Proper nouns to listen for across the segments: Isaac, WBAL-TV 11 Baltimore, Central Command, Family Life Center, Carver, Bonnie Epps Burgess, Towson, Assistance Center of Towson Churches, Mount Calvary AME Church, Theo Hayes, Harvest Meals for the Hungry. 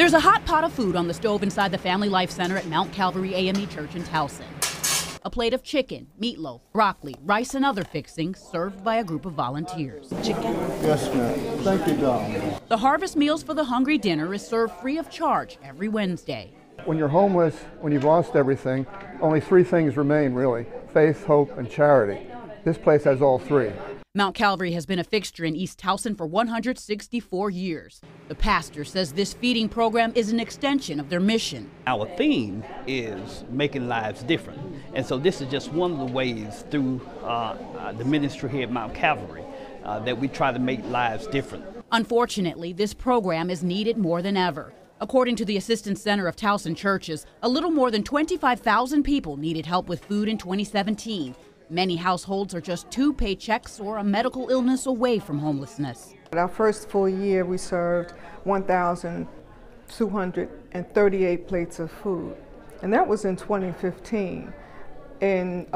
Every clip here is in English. There's a hot pot of food on the stove inside the Family Life Center at Mount Calvary AME Church in Towson. A plate of chicken, meatloaf, broccoli, rice, and other fixings served by a group of volunteers. Chicken? Yes, ma'am. Thank you, darling. The Harvest Meals for the Hungry dinner is served free of charge every Wednesday. When you're homeless, when you've lost everything, only three things remain, really: faith, hope, and charity. This place has all three. Mount Calvary has been a fixture in East Towson for 164 years. The pastor says this feeding program is an extension of their mission. Our theme is making lives different, and so this is just one of the ways through the ministry here at Mount Calvary that we try to make lives different. Unfortunately, this program is needed more than ever. According to the Assistance Center of Towson Churches, a little more than 25,000 people needed help with food in 2017. Many households are just two paychecks or a medical illness away from homelessness. Our first full year, we served 1,238 plates of food, and that was in 2015. In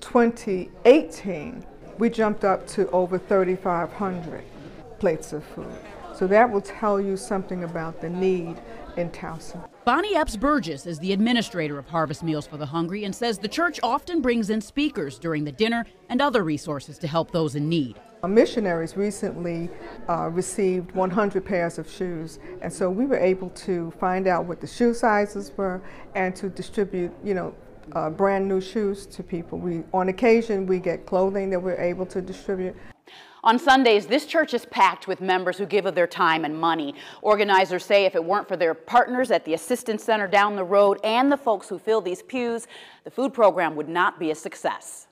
2018, we jumped up to over 3,500 plates of food. So that will tell you something about the need in Towson. Bonnie Epps Burgess is the administrator of Harvest Meals for the Hungry and says the church often brings in speakers during the dinner and other resources to help those in need. Missionaries recently received 100 pairs of shoes, and so we were able to find out what the shoe sizes were and to distribute, brand new shoes to people. On occasion, we get clothing that we're able to distribute. On Sundays, this church is packed with members who give of their time and money. Organizers say if it weren't for their partners at the Assistance Center down the road and the folks who fill these pews, the food program would not be a success.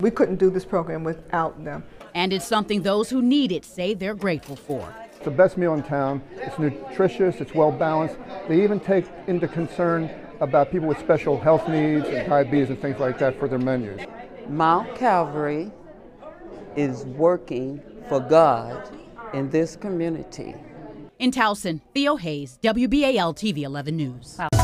We couldn't do this program without them. And it's something those who need it say they're grateful for. It's the best meal in town. It's nutritious, it's well balanced. They even take into concern about people with special health needs and diabetes and things like that for their menus. Mount Calvary is working for God in this community. In Towson, Theo Hayes, WBAL-TV 11 News. Wow.